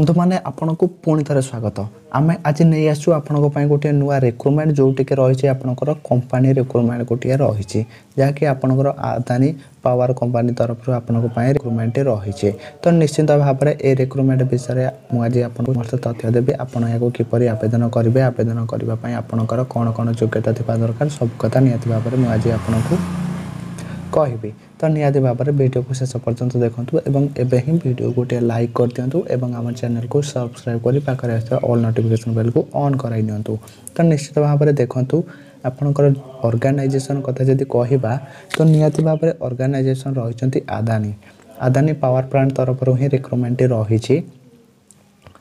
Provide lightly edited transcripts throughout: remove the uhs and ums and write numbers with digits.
बंधु मैंने आपण को पुणी थे स्वागत। आम आज नहीं आसू आपंपाई गोटे नुआ रिक्रुटमेंट जोटी रही है आपंकर कंपानी रिक्रुटमेंट गोटे रही जहाँकि आपंकर आदानी पावर कंपानी तरफ आपंपाई रिक्रुटमेंट रही तो निश्चिंत भाव में ये रिक्रुटमेंट विषय मुझे आपको तथ्य देवी आपको किपर आवेदन करेंगे आवेदन करने आपंकर कौन कौन योग्यता थी दरकार सब कथा निहती भाव में मुझे आपको कहि तो निहाती भाव में वीडियो को शेष पर्यंत देखूँ एवं एबे ही वीडियो गोटे लाइक कर दिंतु एवं आम चैनल को सब्सक्राइब करी पाखरे आसुवा ऑल नोटिफिकेशन बेल को ऑन कराइ दिंतु। तो निश्चित भाव में देखूँ आपणकर ऑर्गेनाइजेशन कथा जदि कहबा तो निहाती भाव में ऑर्गेनाइजेशन रही आदानी आदानी पावर प्लांट तरफ ही रिक्रुटमेंट रही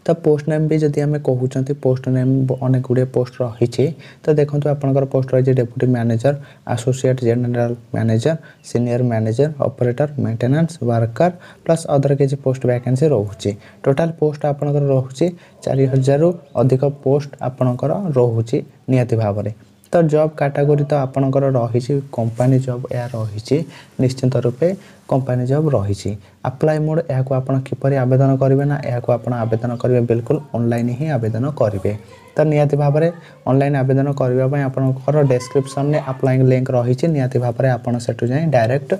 तो पोस्ट नेम भी जदि आम कहते पोस्ट नेम अनेक गुड़े पोस्ट रही तो देखो आपंकर पोस्ट रही deputy manager associate general manager senior manager operator maintenance worker plus other किसी पोस्ट वैकेंसी रोचे टोटाल पोस्ट आपंकर रोचे 4000 अधिक पोस्ट आपंकर रोचे निहाती भाव में। तो जॉब कैटेगरी तो आपंकर रही कंपनी जॉब या रही निश्चिंत रूपे कंपनी जॉब रही अप्लाई मोड या किपर आवेदन करेंगे ना या आवेदन करेंगे बिल्कुल ऑनलाइन ही आवेदन करेंगे। तो निहाती भाव में ऑनलाइन आवेदन करने आपंकर डिस्क्रिप्शन में अप्लाइंग लिंक रही निहाती भाव में आपड़ से डायरेक्ट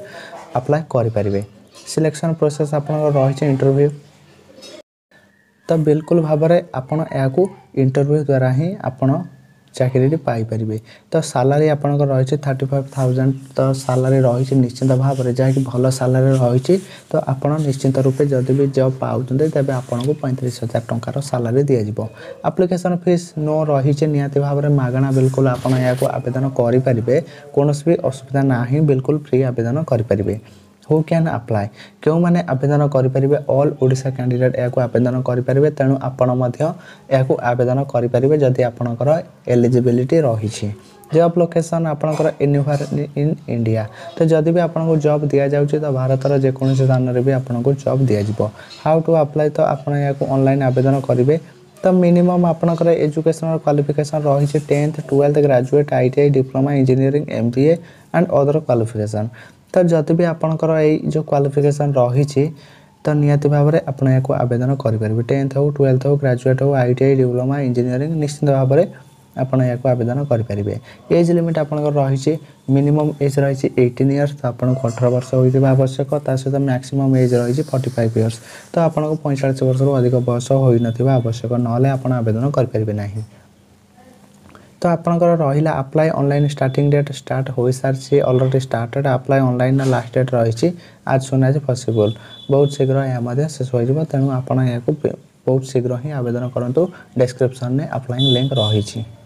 अप्लाई करें। सिलेक्शन प्रोसेस आपंकर रही इंटरव्यू तो बिल्कुल भाव में आपड़ या इंटरव्यू द्वारा ही आपड़ चाकरी पाइपर। तो सालारी आपंकर रही 35,000 तो सालारी रही निश्चिंत भाव में जहाँकि भल सालारी रही तो आपड़ निश्चिंत रूपे जदि भी जॉब पाते तेज आपको 35,000 टकर सालारी दिज्व। आप्लिकेसन फीस नो रही निहाती भाव में मागणा बिल्कुल आपड़ या आवेदन करेंगे कौन भी असुविधा ना बिल्कुल फ्री आवेदन करेंगे। हु कैन अप्लाई क्यों माने आवेदन करेंगे ऑल ओडिशा कैंडिडेट या आवेदन करेंगे तेणु आपण आवेदन करेंगे जदि आपणकर एलिजिबिलिटी रही। जॉब लोकेशन आपणकर एनिहर इन इंडिया तो जदि भी आपको जॉब दि जाऊँगी तो भारतर जेकोसी स्थान में भी आपको जॉब दिज्व। हाउ टू अप्लाई तो आप ऑनलाइन आवेदन करेंगे तो मिनिमम आपंकर एजुकेशनल क्वालिफिकेशन रही 10th 12th graduate ITI diploma engineering MBA and other qualification तो जदि भी आपंकर जो क्वालिफिकेशन रही तो निहाती भाव में आप आवेदन करेंगे 10th हो 12th हो ग्रेजुएट हो ITI डिप्लोमा इंजीनियरिंग निश्चित भाव में आपड़ या आवेदन करेंगे। एज लिमिट आपंकर रही मिनिमम एज रही 18 इयर्स तो आपको 18 वर्ष होता आवश्यक ता सहित मैक्सिमम एज रही 45 इयर्स तो आपको 45 वर्ष अधिक बयस होता आवश्यक ना आप आवेदन करेंगे ना। तो आपंकर रहा apply online starting date start हो सारी already started apply online last date रही आज सुन एज पॉसिबल बहुत शीघ्र यह शेष हो तेणु आपड़ या बहुत शीघ्र ही आवेदन करूँ। डिस्क्रिप्शन में अप्लाइंग लिंक रही।